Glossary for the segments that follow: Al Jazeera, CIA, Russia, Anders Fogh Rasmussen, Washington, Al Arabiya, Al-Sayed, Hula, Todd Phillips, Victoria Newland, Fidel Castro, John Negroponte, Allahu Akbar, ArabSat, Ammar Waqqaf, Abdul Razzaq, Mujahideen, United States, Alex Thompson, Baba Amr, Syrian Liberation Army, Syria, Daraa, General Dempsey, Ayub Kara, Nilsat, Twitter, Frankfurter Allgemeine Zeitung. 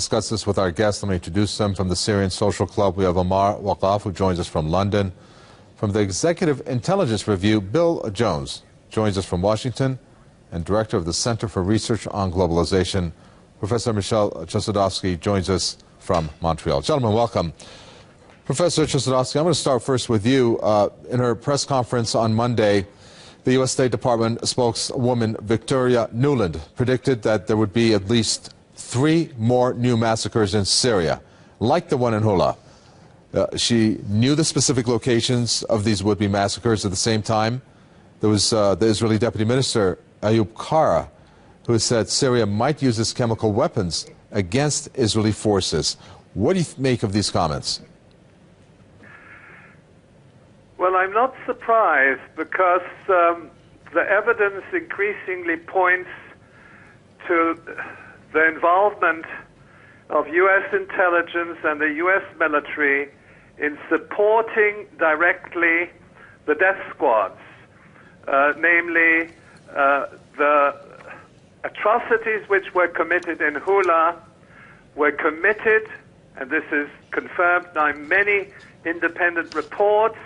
discuss this with our guests. Let me introduce them. From the Syrian Social Club, we have Ammar Waqqaf, who joins us from London. From the Executive Intelligence Review, Bill Jones joins us from Washington, and Director of the Center for Research on Globalization, Professor Michel Chossudovsky, joins us from Montreal. Gentlemen, welcome. Professor Chossudovsky, I'm going to start first with you. In her press conference on Monday, the U.S. State Department spokeswoman Victoria Newland predicted that there would be at least 3 more new massacres in Syria, like the one in Hula. She knew the specific locations of these would-be massacres. At the same time, there was the Israeli Deputy Minister, Ayub Kara, who said Syria might use its chemical weapons against Israeli forces. What do you make of these comments? Well, I'm not surprised because the evidence increasingly points to the involvement of U.S. intelligence and the U.S. military in supporting directly the death squads, namely the atrocities which were committed in Hula were committed, and this is confirmed by many independent reports,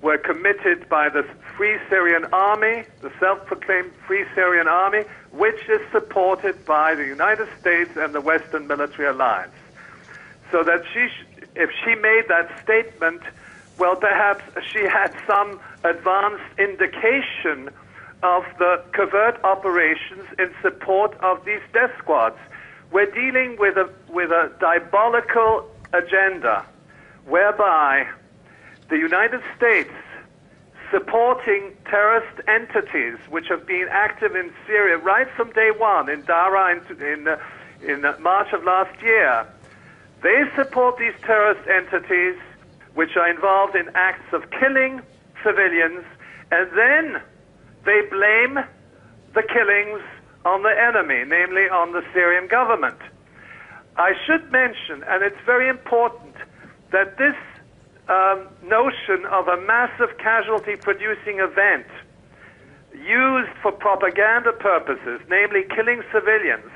were committed by the Free Syrian Army, the self-proclaimed Free Syrian Army, which is supported by the United States and the Western military alliance. So that if she made that statement, well, perhaps she had some advanced indication of the covert operations in support of these death squads. We're dealing with a diabolical agenda whereby the United States, supporting terrorist entities which have been active in Syria right from day one, in Daraa in March of last year, they support these terrorist entities which are involved in acts of killing civilians, and then they blame the killings on the enemy, namely on the Syrian government. I should mention, and it's very important, that this notion of a massive casualty-producing event used for propaganda purposes, namely killing civilians,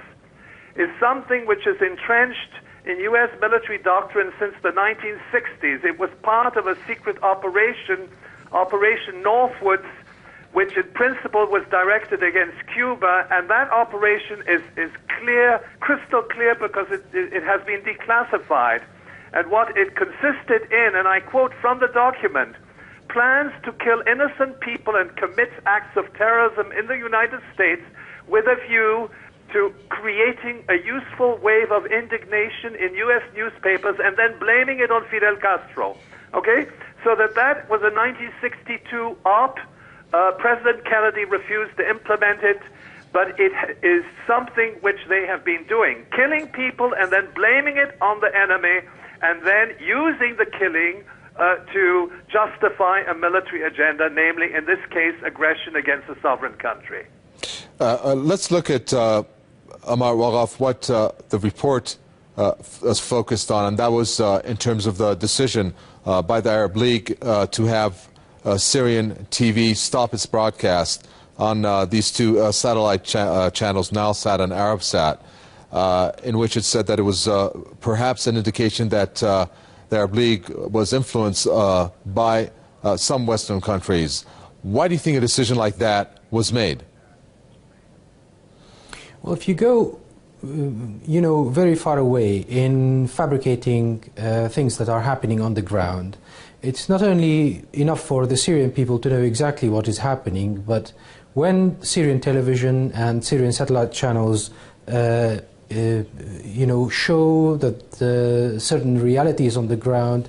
is something which is entrenched in U.S. military doctrine since the 1960s. It was part of a secret operation, Operation Northwoods, which in principle was directed against Cuba, and that operation is clear, crystal clear, because it has been declassified. And what it consisted in, and I quote from the document, plans to kill innocent people and commit acts of terrorism in the United States with a view to creating a useful wave of indignation in U.S. newspapers and then blaming it on Fidel Castro. Okay? So that was a 1962 op. President Kennedy refused to implement it, but it is something which they have been doing, killing people and then blaming it on the enemy and then using the killing to justify a military agenda, namely, in this case, aggression against a sovereign country. Let's look at, Ammar Waqqaf, what the report was focused on, and that was in terms of the decision by the Arab League to have Syrian TV stop its broadcast on these 2 satellite channels, Nilsat and ArabSat, in which it said that it was perhaps an indication that the Arab League was influenced by some Western countries. Why do you think a decision like that was made? Well, if you go, you know, very far away in fabricating things that are happening on the ground, it's not only enough for the Syrian people to know exactly what is happening, but when Syrian television and Syrian satellite channels you know, show that certain realities on the ground,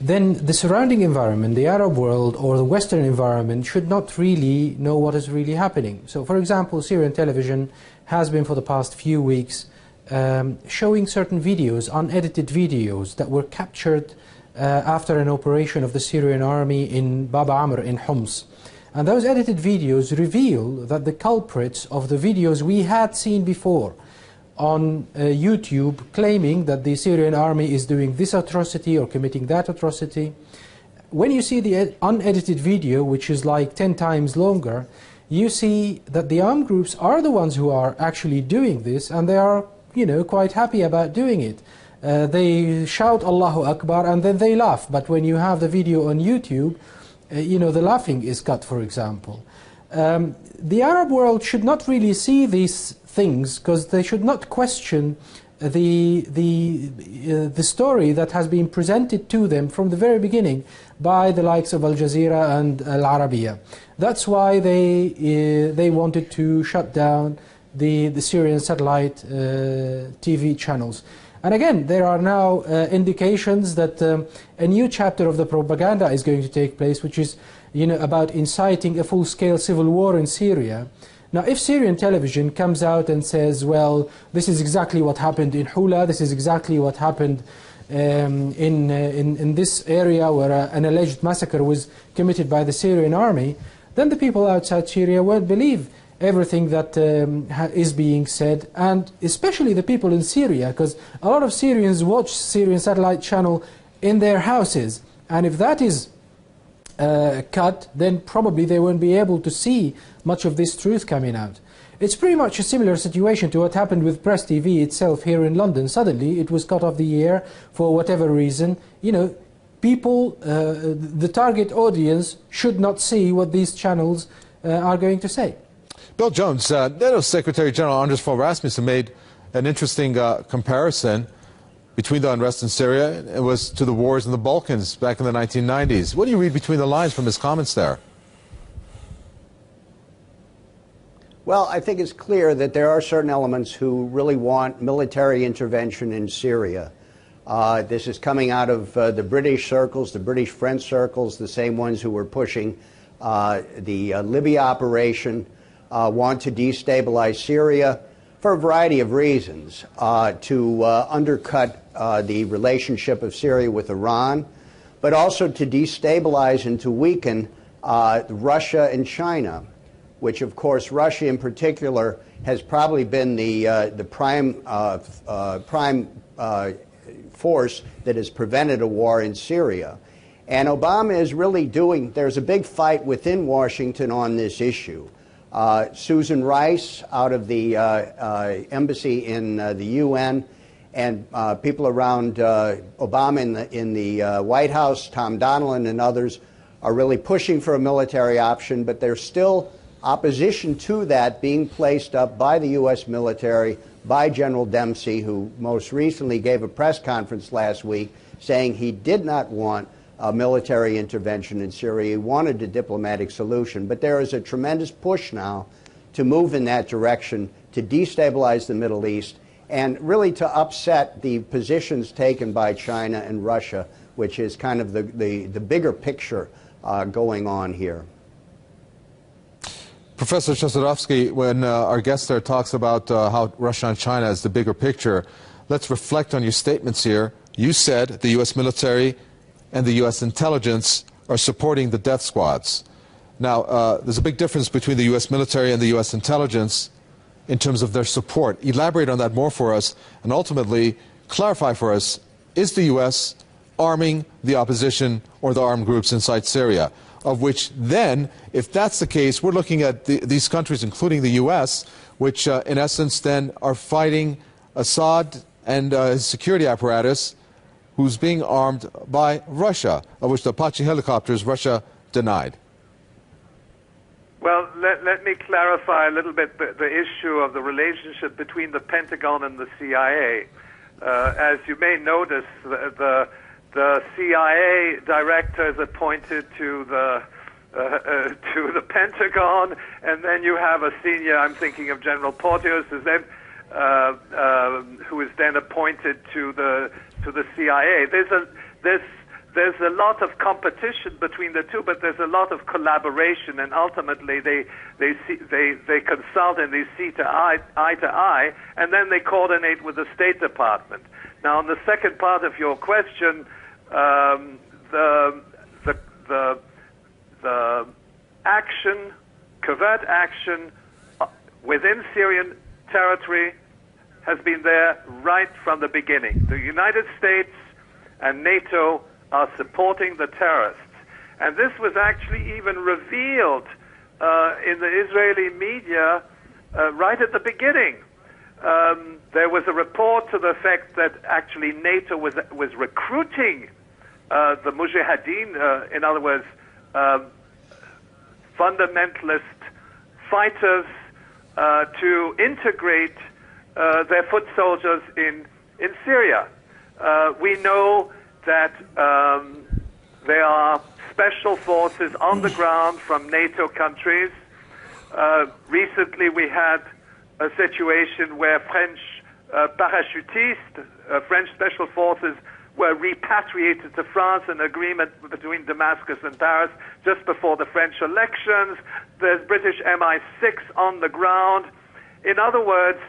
then the surrounding environment, the Arab world or the Western environment, should not really know what is really happening. So, for example, Syrian television has been for the past few weeks showing certain videos, unedited videos, that were captured after an operation of the Syrian army in Baba Amr in Homs. And those edited videos reveal that the culprits of the videos we had seen before on YouTube, claiming that the Syrian army is doing this atrocity or committing that atrocity. When you see the unedited video, which is like 10 times longer, you see that the armed groups are the ones who are actually doing this, and they are you know, quite happy about doing it. They shout Allahu Akbar and then they laugh. But when you have the video on YouTube, you know, the laughing is cut, for example. The Arab world should not really see these things because they should not question the story that has been presented to them from the very beginning by the likes of Al Jazeera and Al Arabiya. That's why they wanted to shut down the Syrian satellite TV channels. And again, there are now indications that a new chapter of the propaganda is going to take place, which is, you know, about inciting a full-scale civil war in Syria. Now, if Syrian television comes out and says, well, this is exactly what happened in Hula, this is exactly what happened in this area where an alleged massacre was committed by the Syrian army, then the people outside Syria won't believe everything that is being said, and especially the people in Syria, because a lot of Syrians watch Syrian satellite channel in their houses, and if that is cut, then probably they won't be able to see much of this truth coming out. It's pretty much a similar situation to what happened with Press TV itself here in London. Suddenly it was cut off the air for whatever reason. You know, people, the target audience should not see what these channels are going to say. Bill Jones, NATO Secretary General Anders Fogh Rasmussen made an interesting comparison between the unrest in Syria and it was to the wars in the Balkans back in the 1990s. What do you read between the lines from his comments there? Well, I think it's clear that there are certain elements who really want military intervention in Syria. This is coming out of the British circles, the British French circles, the same ones who were pushing the Libya operation, want to destabilize Syria for a variety of reasons, to undercut the relationship of Syria with Iran, but also to destabilize and to weaken Russia and China, which of course Russia in particular has probably been the prime force that has prevented a war in Syria. And Obama is really doing, there's a big fight within Washington on this issue. Susan Rice out of the embassy in the UN, and people around Obama in the White House, Tom Donilon and others, are really pushing for a military option, but there's still opposition to that being placed up by the U.S. military, by General Dempsey, who most recently gave a press conference last week saying he did not want military intervention in Syria. He wanted a diplomatic solution, but there is a tremendous push now to move in that direction, to destabilize the Middle East, and really to upset the positions taken by China and Russia, which is kind of the bigger picture going on here. Professor Chossudovsky, when our guest there talks about how Russia and China is the bigger picture, let's reflect on your statements here. You said the U.S. military and the U.S. intelligence are supporting the death squads. Now, there's a big difference between the U.S. military and the U.S. intelligence in terms of their support. Elaborate on that more for us, and ultimately clarify for us, is the U.S. arming the opposition or the armed groups inside Syria? Of which then, if that's the case, we're looking at these countries, including the U.S., which in essence then are fighting Assad and his security apparatus, who's being armed by Russia, of which the Apache helicopters Russia denied. Well, let me clarify a little bit the issue of the relationship between the Pentagon and the CIA. As you may notice, the CIA director is appointed to the Pentagon, and then you have a senior, I'm thinking of General Porteous, who is then appointed to the CIA. There's a lot of competition between the two, but there's a lot of collaboration, and ultimately they consult and they see eye to eye, and then they coordinate with the State Department. Now, on the second part of your question, the action, covert action within Syrian territory has been there right from the beginning. The United States and NATO are supporting the terrorists. And this was actually even revealed in the Israeli media right at the beginning. there was a report to the effect that actually NATO was recruiting the Mujahideen, in other words, fundamentalist fighters, to integrate their foot soldiers in Syria. We know that there are special forces on the ground from NATO countries. Recently we had a situation where French parachutists, French special forces, were repatriated to France, an agreement between Damascus and Paris just before the French elections. There's British MI6 on the ground. In other words,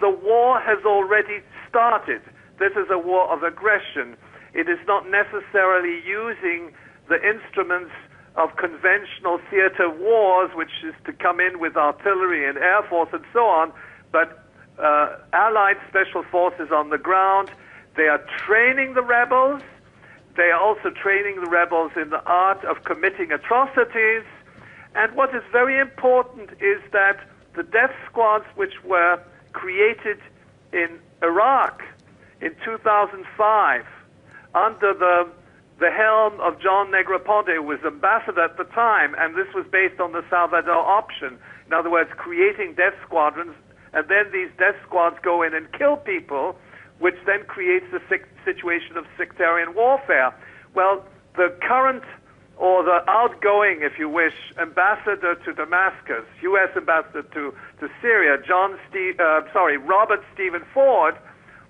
the war has already started. This is a war of aggression. It is not necessarily using the instruments of conventional theater wars, which is to come in with artillery and air force and so on, but allied special forces on the ground. They are training the rebels. They are also training the rebels in the art of committing atrocities. And what is very important is that the death squads, which were created in Iraq in 2005 under the helm of John Negroponte, who was ambassador at the time, and this was based on the Salvador option. In other words, creating death squadrons, and then these death squads go in and kill people, which then creates a situation of sectarian warfare. Well, the current, or the outgoing, if you wish, ambassador to Damascus, U.S. ambassador to Syria, Robert Stephen Ford,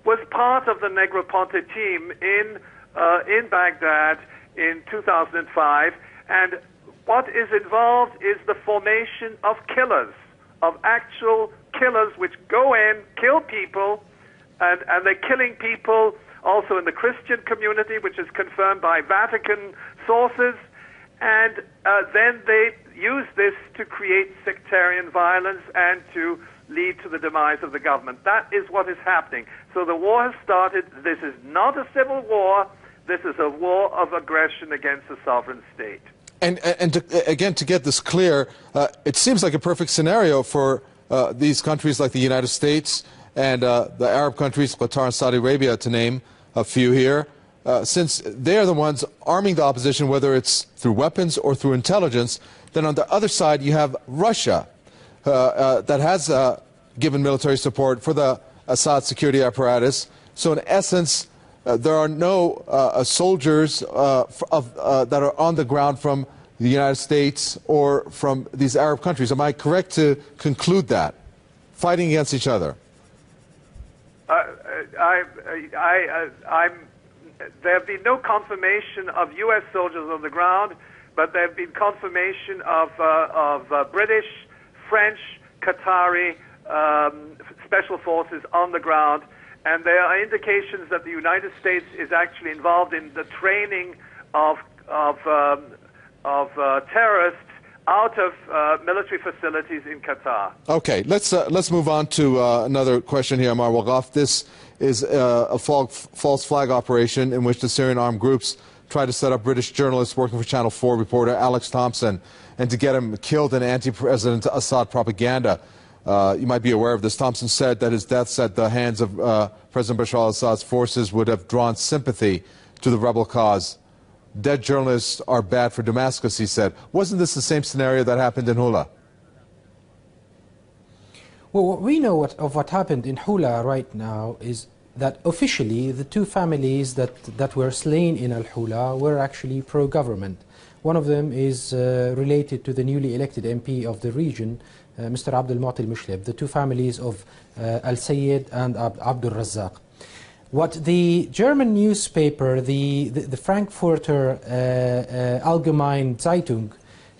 was part of the Negroponte team in Baghdad in 2005, and what is involved is the formation of killers, of actual killers which go in, kill people, and they're killing people also in the Christian community, which is confirmed by Vatican sources, and then they use this to create sectarian violence and to lead to the demise of the government. That is what is happening. So the war has started. This is not a civil war. This is a war of aggression against a sovereign state. And to, again, to get this clear, it seems like a perfect scenario for these countries like the United States and the Arab countries, Qatar and Saudi Arabia, to name a few here, since they are the ones arming the opposition, whether it's through weapons or through intelligence. Then on the other side, you have Russia, that has given military support for the Assad security apparatus. So in essence, there are no soldiers that are on the ground from the United States or from these Arab countries. Am I correct to conclude that? Fighting against each other. There have been no confirmation of U.S. soldiers on the ground, but there have been confirmation of British, French, Qatari special forces on the ground, and there are indications that the United States is actually involved in the training of terrorists out of military facilities in Qatar. Okay, let's move on to another question here, Ammar Waqqaf. This is a false flag operation in which the Syrian armed groups tried to set up British journalists working for Channel 4 reporter Alex Thompson, and to get him killed in anti-President Assad propaganda. You might be aware of this. Thompson said that his deaths at the hands of President Bashar al-Assad's forces would have drawn sympathy to the rebel cause. Dead journalists are bad for Damascus, he said. Wasn't this the same scenario that happened in Hula? Well, what we know of what happened in Hula right now is that officially the two families that were slain in Al-Hula were actually pro-government. One of them is related to the newly elected MP of the region, Mr. Abdul Motil Mushleb, the two families of Al-Sayed and Abdul Razzaq. What the German newspaper, the Frankfurter Allgemeine Zeitung,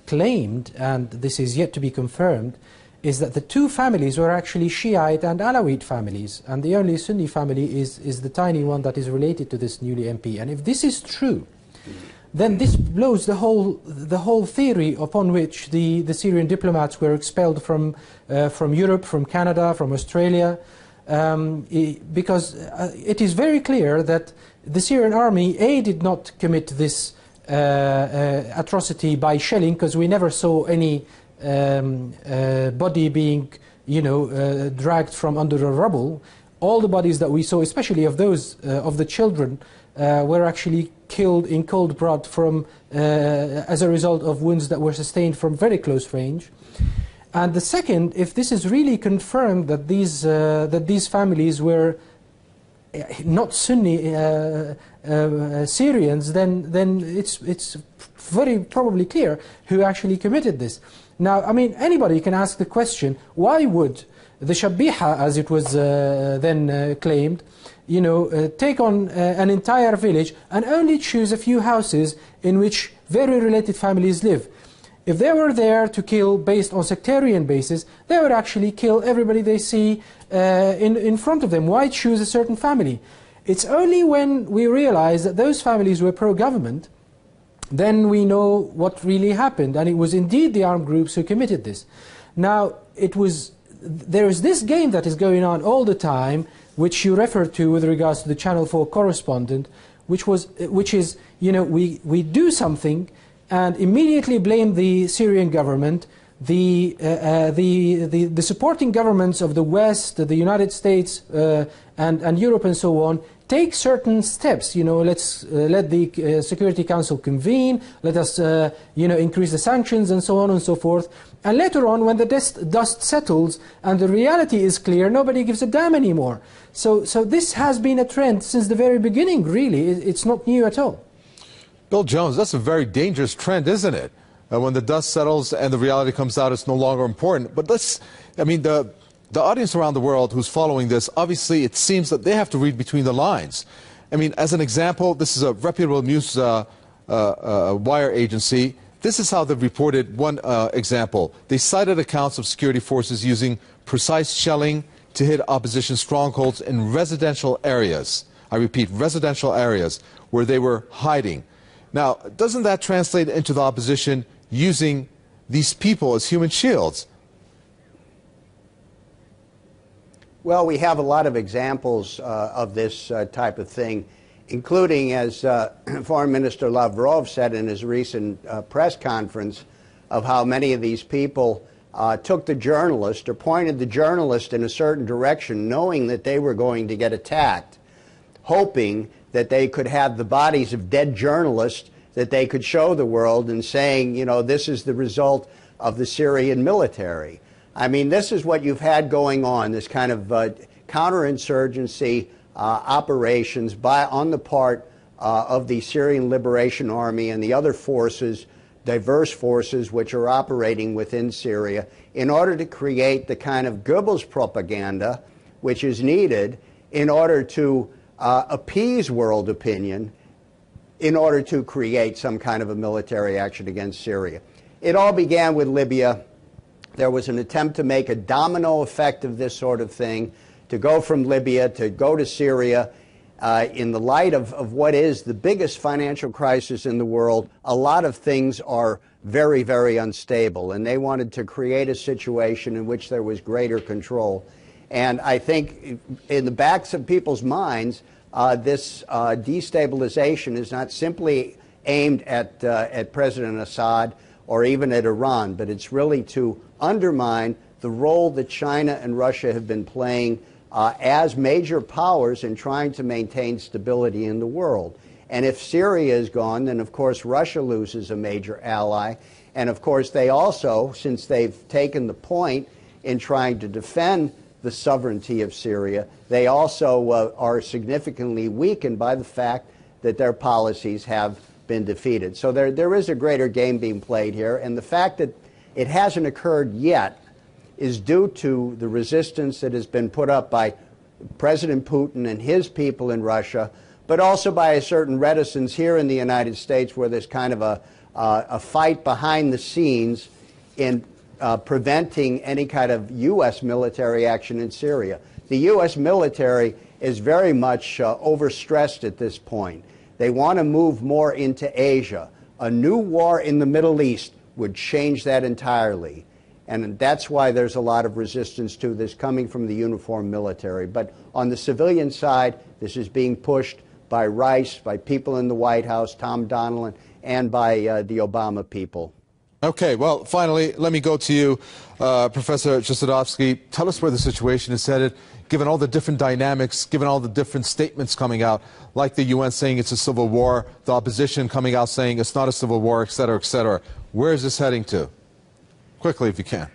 claimed, and this is yet to be confirmed, is that the two families were actually Shiite and Alawite families, and the only Sunni family is the tiny one that is related to this newly MP. And if this is true, then this blows the whole theory upon which the Syrian diplomats were expelled from Europe, from Canada, from Australia, because it is very clear that the Syrian army, A, did not commit this atrocity by shelling, because we never saw any body being you know, dragged from under the rubble. All the bodies that we saw, especially of those of the children, were actually killed in cold blood from, as a result of wounds that were sustained from very close range. And the second, if this is really confirmed that these families were not Sunni Syrians, then it's very probably clear who actually committed this. Now, I mean, anybody can ask the question: why would the Shabihah, as it was then claimed, you know, take on an entire village and only choose a few houses in which very related families live? If they were there to kill based on sectarian basis, they would actually kill everybody they see in front of them. Why choose a certain family? It's only when we realize that those families were pro-government, then we know what really happened. And it was indeed the armed groups who committed this. Now, it was, there is this game that is going on all the time, which you referred to with regards to the Channel 4 correspondent, which is, you know, we do something and immediately blame the Syrian government, the supporting governments of the West, the United States, and Europe, and so on. Take certain steps. You know, let's let the Security Council convene. Let us, you know, increase the sanctions and so on and so forth. And later on, when the dust settles and the reality is clear, nobody gives a damn anymore. So this has been a trend since the very beginning. Really, it's not new at all. Bill Jones, that's a very dangerous trend, isn't it? When the dust settles and the reality comes out, it's no longer important. But let's, I mean, the audience around the world who's following this, obviously it seems that they have to read between the lines. I mean, as an example, this is a reputable news wire agency. This is how they've reported one example. They cited accounts of security forces using precise shelling to hit opposition strongholds in residential areas. I repeat, residential areas where they were hiding. Now, doesn't that translate into the opposition using these people as human shields? Well, we have a lot of examples of this type of thing, including, as Foreign Minister Lavrov said in his recent press conference, of how many of these people took the journalist or pointed the journalist in a certain direction, knowing that they were going to get attacked, hoping that they could have the bodies of dead journalists that they could show the world and saying, you know, this is the result of the Syrian military. I mean, this is what you've had going on, this kind of counterinsurgency operations on the part of the Syrian Liberation Army and the other forces, diverse forces, which are operating within Syria in order to create the kind of Goebbels propaganda which is needed in order to appease world opinion, in order to create some kind of a military action against Syria. It all began with Libya. There was an attempt to make a domino effect of this sort of thing, to go from Libya, to go to Syria, in the light of what is the biggest financial crisis in the world. A lot of things are very, very unstable, and they wanted to create a situation in which there was greater control. And I think in the backs of people's minds, this destabilization is not simply aimed at President Assad or even at Iran, but it's really to undermine the role that China and Russia have been playing as major powers in trying to maintain stability in the world. And if Syria is gone, then of course Russia loses a major ally. And of course they also, since they've taken the point in trying to defend the sovereignty of Syria, they also are significantly weakened by the fact that their policies have been defeated. So there is a greater game being played here, and the fact that it hasn't occurred yet is due to the resistance that has been put up by President Putin and his people in Russia, but also by a certain reticence here in the United States, where there's kind of a fight behind the scenes in preventing any kind of U.S. military action in Syria. The U.S. military is very much overstressed at this point. They want to move more into Asia. A new war in the Middle East would change that entirely. And that's why there's a lot of resistance to this coming from the uniformed military. But on the civilian side, this is being pushed by Rice, by people in the White House, Tom Donilon, and by the Obama people. Okay, well, finally, let me go to you, Professor Chossudovsky. Tell us where the situation is headed, given all the different dynamics, given all the different statements coming out, like the UN saying it's a civil war, the opposition coming out saying it's not a civil war, et cetera, et cetera. Where is this heading to? Quickly, if you can.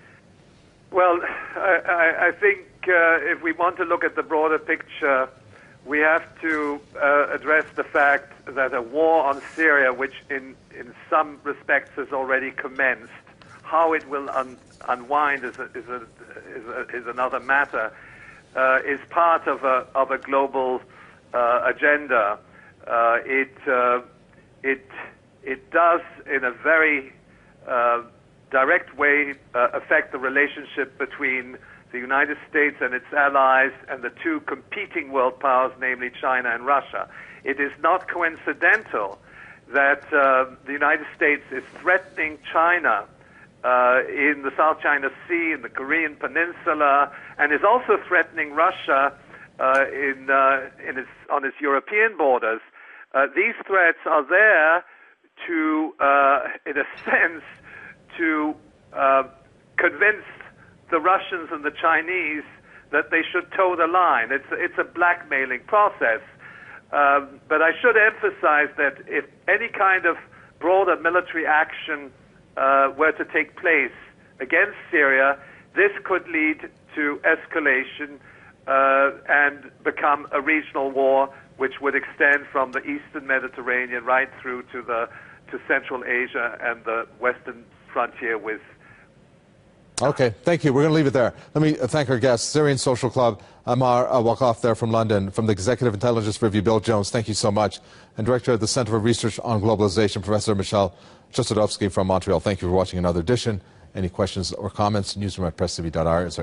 Well, I think if we want to look at the broader picture, we have to address the fact that a war on Syria, which in some respects has already commenced, how it will unwind is another matter, is part of a global agenda. It does in a very direct way affect the relationship between the United States and its allies, and the two competing world powers, namely China and Russia. It is not coincidental that the United States is threatening China in the South China Sea, in the Korean Peninsula, and is also threatening Russia on its European borders. These threats are there to, in a sense, to convince the Russians and the Chinese that they should toe the line. It's a blackmailing process. But I should emphasize that if any kind of broader military action were to take place against Syria, this could lead to escalation and become a regional war, which would extend from the eastern Mediterranean right through to Central Asia and the western frontier with. Okay, thank you. We're going to leave it there. Let me thank our guest, Syrian Social Club, Ammar Waqqaf there from London, from the Executive Intelligence Review, Bill Jones, thank you so much, and Director of the Center for Research on Globalization, Professor Michel Chossudovsky from Montreal. Thank you for watching another edition. Any questions or comments, newsroom@presstv.ir.